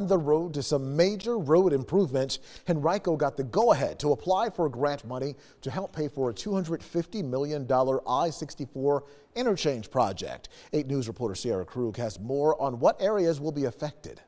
On the road to some major road improvements, Henrico got the go-ahead to apply for grant money to help pay for a $250 million I-64 interchange project. 8 News reporter Sierra Krug has more on what areas will be affected.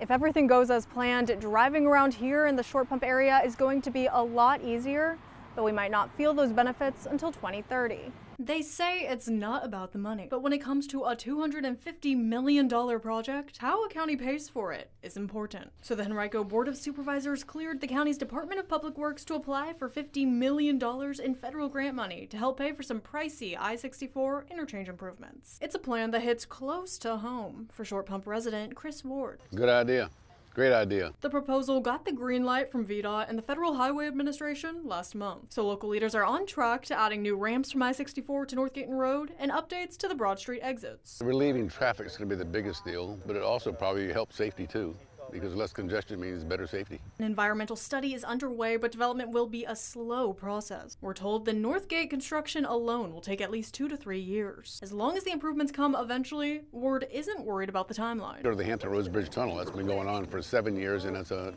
If everything goes as planned, driving around here in the Short Pump area is going to be a lot easier, though we might not feel those benefits until 2030. They say it's not about the money, but when it comes to a $250 million project, how a county pays for it is important. So the Henrico Board of Supervisors cleared the county's Department of Public Works to apply for $50 million in federal grant money to help pay for some pricey I-64 interchange improvements. It's a plan that hits close to home for Short Pump resident Chris Ward. Good idea. Great idea. The proposal got the green light from VDOT and the Federal Highway Administration last month. So local leaders are on track to adding new ramps from I-64 to Northgate Road and updates to the Broad Street exits. Relieving traffic is going to be the biggest deal, but it also probably helps safety too, because less congestion means better safety. An environmental study is underway, but development will be a slow process. We're told the Northgate construction alone will take at least 2 to 3 years. As long as the improvements come eventually, Ward isn't worried about the timeline. Go to the Hampton Roads Bridge Tunnel. That's been going on for 7 years, and it's a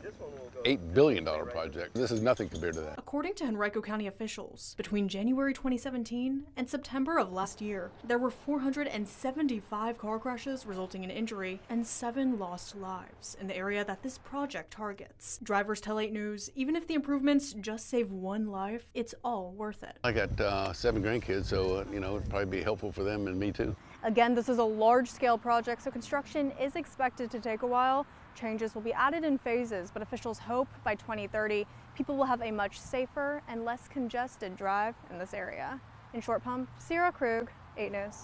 $8 billion project. This is nothing compared to that. According to Henrico County officials, between January 2017 and September of last year, there were 475 car crashes resulting in injury and 7 lost lives in the area that this project targets. Drivers tell 8 News, even if the improvements just save 1 life, it's all worth it. I got 7 grandkids, so you know, it'd probably be helpful for them and me too. Again, this is a large-scale project, so construction is expected to take a while. Changes will be added in phases, but officials hope by 2030, people will have a much safer and less congested drive in this area. In Short Pump, Sierra Krug, 8 News.